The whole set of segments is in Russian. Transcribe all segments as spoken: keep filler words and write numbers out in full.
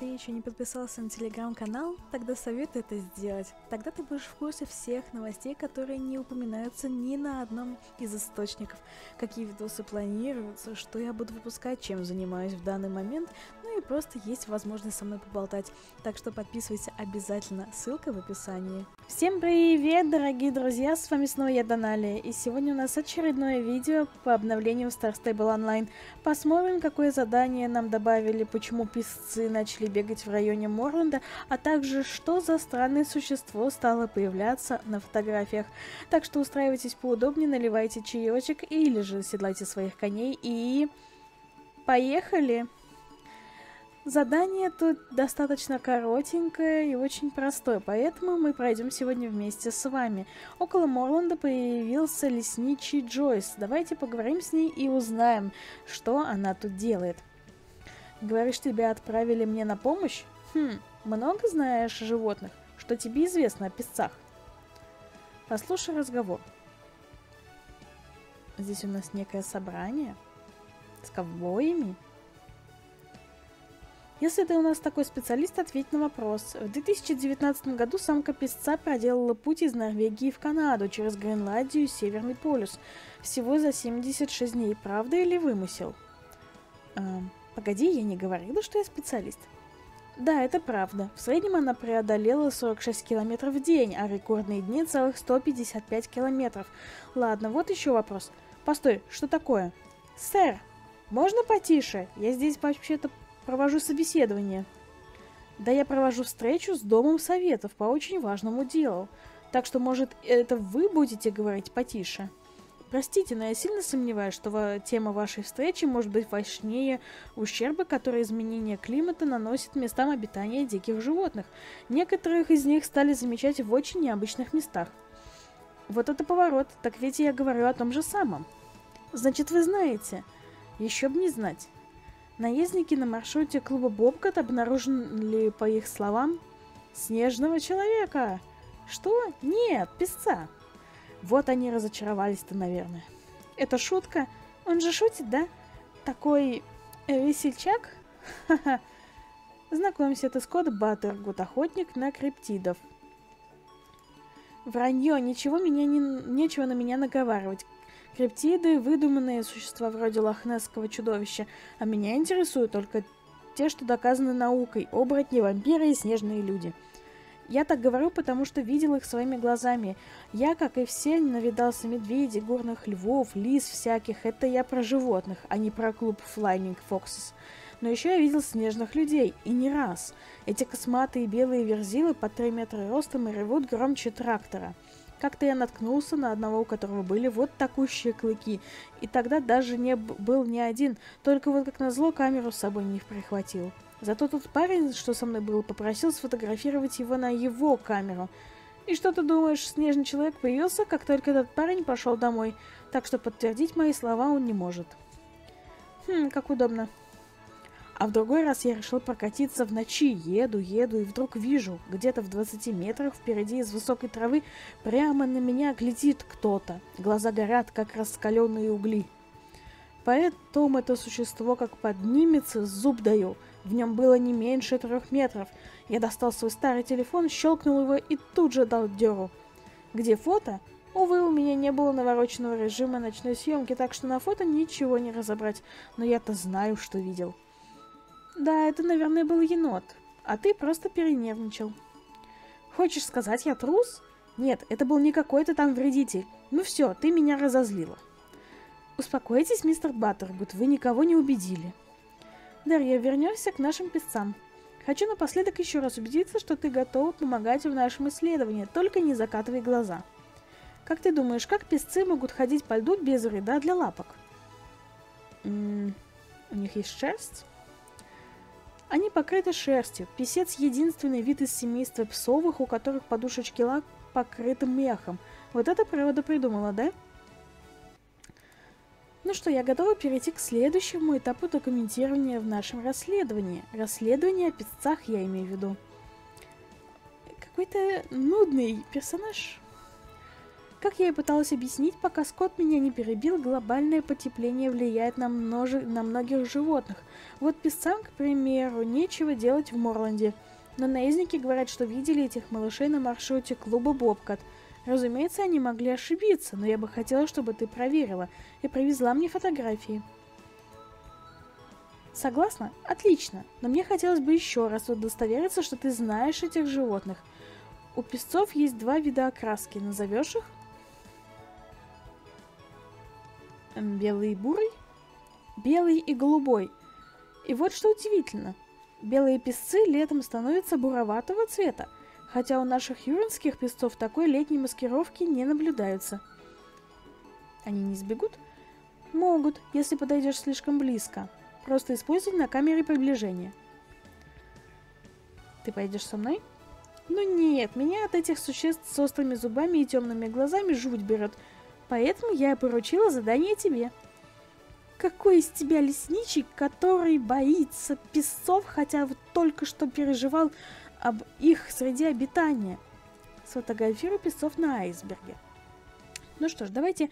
ты еще не подписался на телеграм-канал, тогда советую это сделать. Тогда ты будешь в курсе всех новостей, которые не упоминаются ни на одном из источников. Какие видосы планируются, что я буду выпускать, чем занимаюсь в данный момент, ну и просто есть возможность со мной поболтать. Так что подписывайся обязательно, ссылка в описании. Всем привет, дорогие друзья, с вами снова я, Даналия, и сегодня у нас очередное видео по обновлению Star Stable Online. Посмотрим, какое задание нам добавили, почему песцы начали бегать в районе Морленда, а также что за странное существо стало появляться на фотографиях. Так что устраивайтесь поудобнее, наливайте чаечек или же седлайте своих коней и... поехали! Задание тут достаточно коротенькое и очень простое, поэтому мы пройдем сегодня вместе с вами. Около Морленда появился лесничий Джойс. Давайте поговорим с ней и узнаем, что она тут делает. Говоришь, тебя отправили мне на помощь? Хм, много знаешь о животных? Что тебе известно о песцах? Послушай разговор. Здесь у нас некое собрание с ковбоями. Если ты у нас такой специалист, ответь на вопрос. В две тысячи девятнадцатом году самка песца проделала путь из Норвегии в Канаду, через Гренландию и Северный полюс. Всего за семьдесят шесть дней. Правда или вымысел? Э, погоди, я не говорила, что я специалист. Да, это правда. В среднем она преодолела сорок шесть километров в день, а рекордные дни целых сто пятьдесят пять километров. Ладно, вот еще вопрос. Постой, что такое? Сэр, можно потише? Я здесь вообще-то... провожу собеседование. Да, я провожу встречу с Домом Советов по очень важному делу. Так что, может, это вы будете говорить потише? Простите, но я сильно сомневаюсь, что тема вашей встречи может быть важнее ущерба, который изменение климата наносит местам обитания диких животных. Некоторых из них стали замечать в очень необычных местах. Вот это поворот, так ведь я говорю о том же самом. Значит, вы знаете? Еще бы не знать. Наездники на маршруте клуба Бобкот обнаружили, по их словам, снежного человека. Что? Нет, песца. Вот они разочаровались-то, наверное. Это шутка? Он же шутит, да? Такой весельчак? Ха-ха. Знакомься, это Скотт Баттергуд, охотник на криптидов. Вранье, ничего меня не... нечего на меня наговаривать. Криптиды – выдуманные существа вроде лохнесского чудовища, а меня интересуют только те, что доказаны наукой – оборотни, вампиры и снежные люди. Я так говорю, потому что видел их своими глазами. Я, как и все, навидался медведей, горных львов, лис всяких. Это я про животных, а не про клуб Flying Foxes. Но еще я видел снежных людей, и не раз. Эти косматые белые верзилы по три метра ростом и ревут громче трактора. Как-то я наткнулся на одного, у которого были вот такущие клыки, и тогда даже не был ни один, только вот как назло камеру с собой не прихватил. Зато тот парень, что со мной был, попросил сфотографировать его на его камеру. И что ты думаешь, снежный человек появился, как только этот парень пошел домой, так что подтвердить мои слова он не может. Хм, как удобно. А в другой раз я решил прокатиться в ночи, еду, еду, и вдруг вижу, где-то в двадцати метрах впереди из высокой травы прямо на меня глядит кто-то. Глаза горят, как раскаленные угли. Поэтому это существо как поднимется, зуб даю. В нем было не меньше трех метров. Я достал свой старый телефон, щелкнул его и тут же дал дёру. Где фото? Увы, у меня не было навороченного режима ночной съемки, так что на фото ничего не разобрать. Но я-то знаю, что видел. Да, это, наверное, был енот, а ты просто перенервничал. Хочешь сказать, я трус? Нет, это был не какой-то там вредитель. Ну все, ты меня разозлила. Успокойтесь, мистер Баттергуд, вы никого не убедили. Дарья, вернемся к нашим песцам. Хочу напоследок еще раз убедиться, что ты готова помогать в нашем исследовании, только не закатывай глаза. Как ты думаешь, как песцы могут ходить по льду без вреда для лапок? М-м, у них есть шерсть? Они покрыты шерстью. Песец – единственный вид из семейства псовых, у которых подушечки лап покрыты мехом. Вот это природа придумала, да? Ну что, я готова перейти к следующему этапу документирования в нашем расследовании. Расследование о песцах я имею в виду. Какой-то нудный персонаж. Как я и пыталась объяснить, пока Скотт меня не перебил, глобальное потепление влияет на, множе... на многих животных. Вот песцам, к примеру, нечего делать в Морленде. Но наездники говорят, что видели этих малышей на маршруте клуба «Бобкот». Разумеется, они могли ошибиться, но я бы хотела, чтобы ты проверила и привезла мне фотографии. Согласна? Отлично. Но мне хотелось бы еще раз удостовериться, что ты знаешь этих животных. У песцов есть два вида окраски. Назовешь их? Белый и бурый, белый и голубой. И вот что удивительно. Белые песцы летом становятся буроватого цвета, хотя у наших юринских песцов такой летней маскировки не наблюдается. Они не сбегут? Могут, если подойдешь слишком близко. Просто используй на камере приближения. Ты пойдешь со мной? Ну нет, меня от этих существ с острыми зубами и темными глазами жуть берет. Поэтому я поручила задание тебе. Какой из тебя лесничий, который боится песцов, хотя вот только что переживал об их среде обитания? Сфотографирую песцов на айсберге. Ну что ж, давайте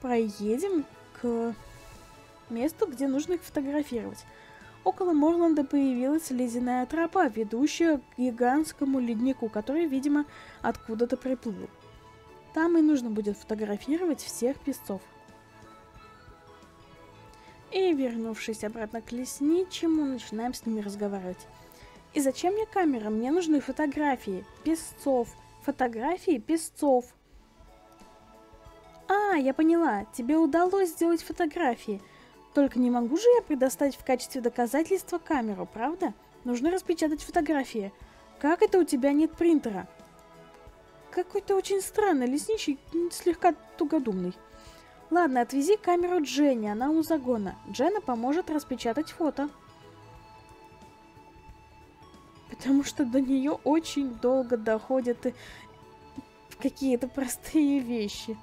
проедем к месту, где нужно их фотографировать. Около Морленда появилась ледяная тропа, ведущая к гигантскому леднику, который, видимо, откуда-то приплыл. Там и нужно будет фотографировать всех песцов. И, вернувшись обратно к лесничему, начинаем с ними разговаривать. И зачем мне камера? Мне нужны фотографии песцов. Фотографии песцов. А, я поняла. Тебе удалось сделать фотографии. Только не могу же я предоставить в качестве доказательства камеру, правда? Нужно распечатать фотографии. Как это у тебя нет принтера? Какой-то очень странный лесничий, слегка тугодумный. Ладно, отвези камеру Дженни, она у загона. Дженна поможет распечатать фото. Потому что до нее очень долго доходят какие-то простые вещи.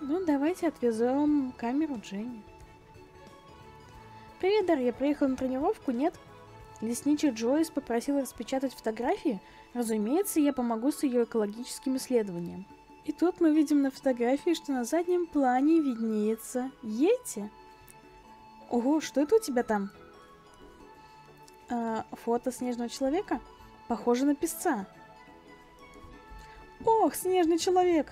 Ну, давайте отвезем камеру Дженни. Привет, Дар, я приехал на тренировку, нет? Лесничий Джойс попросил распечатать фотографии. Разумеется, я помогу с ее экологическим исследованием. И тут мы видим на фотографии, что на заднем плане виднеется Йети. Ого, что это у тебя там? А, фото снежного человека? Похоже на песца. Ох, снежный человек!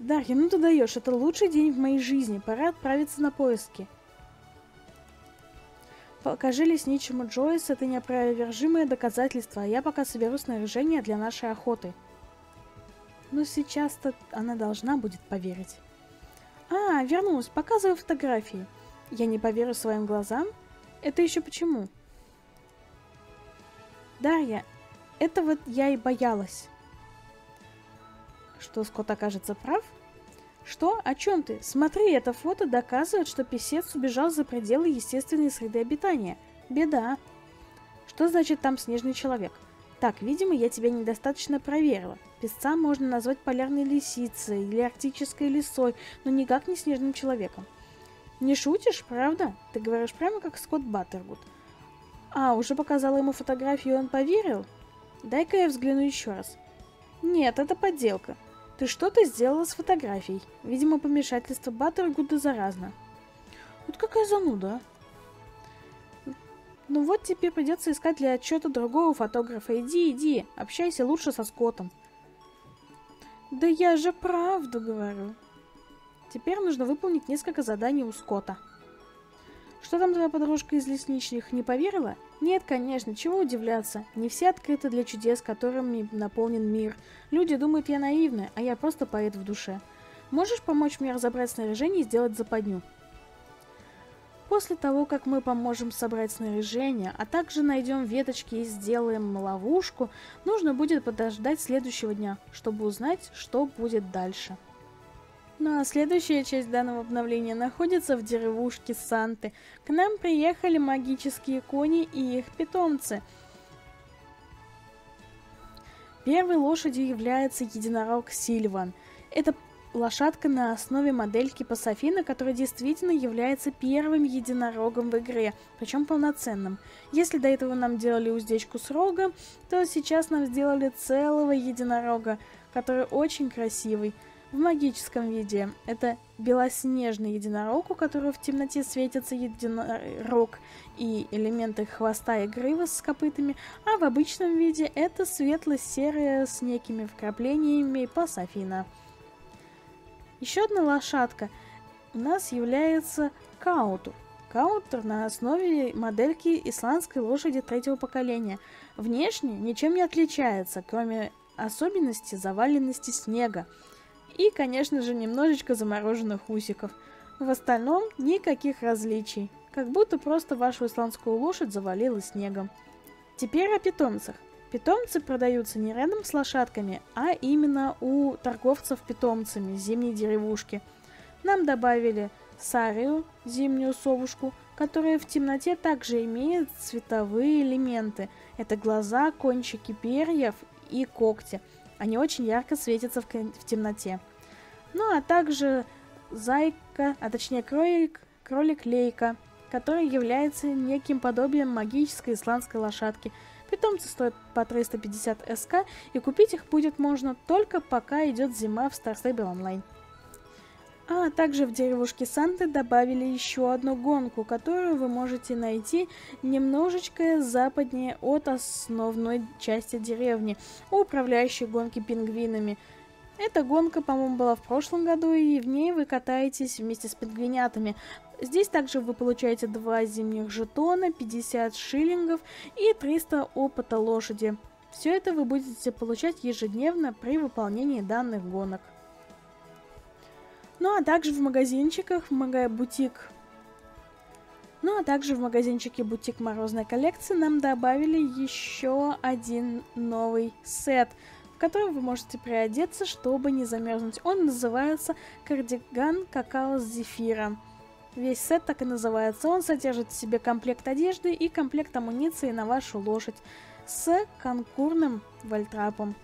Дарья, ну ты даешь, это лучший день в моей жизни, пора отправиться на поиски. Покажи лесничему Джойс, это неопровержимое доказательство, а я пока соберу снаряжение для нашей охоты. Но сейчас-то она должна будет поверить. А, вернулась, показываю фотографии. Я не поверю своим глазам. Это еще почему? Дарья, этого я и боялась. Что Скотт окажется прав? Что? О чем ты? Смотри, это фото доказывает, что песец убежал за пределы естественной среды обитания. Беда. Что значит там снежный человек? Так, видимо, я тебя недостаточно проверила. Песца можно назвать полярной лисицей или арктической лисой, но никак не снежным человеком. Не шутишь, правда? Ты говоришь прямо как Скотт Баттергуд. А, уже показала ему фотографию, и он поверил? Дай-ка я взгляну еще раз. Нет, это подделка. Ты что-то сделала с фотографией. Видимо, помешательство Баттергуда заразно. Вот какая зануда, а? Ну вот тебе придется искать для отчета другого фотографа. Иди, иди, общайся лучше со Скоттом. Да я же правду говорю. Теперь нужно выполнить несколько заданий у Скотта. Что там твоя подружка из лесничных, не поверила? Нет, конечно, чего удивляться. Не все открыты для чудес, которыми наполнен мир. Люди думают, я наивная, а я просто поэт в душе. Можешь помочь мне разобрать снаряжение и сделать западню? После того, как мы поможем собрать снаряжение, а также найдем веточки и сделаем ловушку, нужно будет подождать следующего дня, чтобы узнать, что будет дальше. Ну а следующая часть данного обновления находится в деревушке Санты. К нам приехали магические кони и их питомцы. Первой лошадью является единорог Сильван. Это лошадка на основе модельки Пасафина, которая действительно является первым единорогом в игре, причем полноценным. Если до этого нам делали уздечку с рогом, то сейчас нам сделали целого единорога. который очень красивый в магическом виде. Это белоснежный единорог, у которого в темноте светится единорог и элементы хвоста и гривы с копытами, а в обычном виде это светло-серая с некими вкраплениями пасафина. Еще одна лошадка у нас является Каутер. Каутер на основе модельки исландской лошади третьего поколения. Внешне ничем не отличается, кроме особенности заваленности снега. И, конечно же, немножечко замороженных усиков. В остальном никаких различий. Как будто просто вашу исландскую лошадь завалило снегом. Теперь о питомцах. Питомцы продаются не рядом с лошадками, а именно у торговцев питомцами зимней деревушки. Нам добавили сарию, зимнюю совушку, которая в темноте также имеет цветовые элементы. Это глаза, кончики перьев и когти. Они очень ярко светятся в, в темноте. Ну а также зайка, а точнее кролик, кролик Лейка, который является неким подобием магической исландской лошадки. Питомцы стоят по триста пятьдесят эс ка, и купить их будет можно только пока идет зима в Star Stable Online. А также в деревушке Санты добавили еще одну гонку, которую вы можете найти немножечко западнее от основной части деревни, управляющей гонки пингвинами. Эта гонка, по-моему, была в прошлом году, и в ней вы катаетесь вместе с пингвинятами. Здесь также вы получаете два зимних жетона, пятьдесят шиллингов и триста опыта лошади. Все это вы будете получать ежедневно при выполнении данных гонок. Ну а также в магазинчиках, в мага... бутик. Ну а также в магазинчике бутик морозной коллекции нам добавили еще один новый сет, в который вы можете приодеться, чтобы не замерзнуть. Он называется кардиган какао с зефиром. Весь сет так и называется. Он содержит в себе комплект одежды и комплект амуниции на вашу лошадь с конкурным вальтрапом.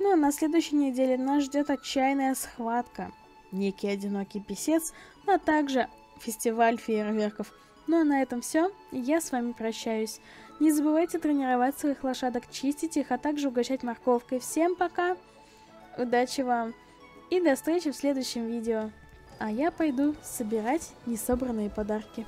Ну а на следующей неделе нас ждет отчаянная схватка, некий одинокий писец, а также фестиваль фейерверков. Ну а на этом все, я с вами прощаюсь. Не забывайте тренировать своих лошадок, чистить их, а также угощать морковкой. Всем пока, удачи вам и до встречи в следующем видео. А я пойду собирать несобранные подарки.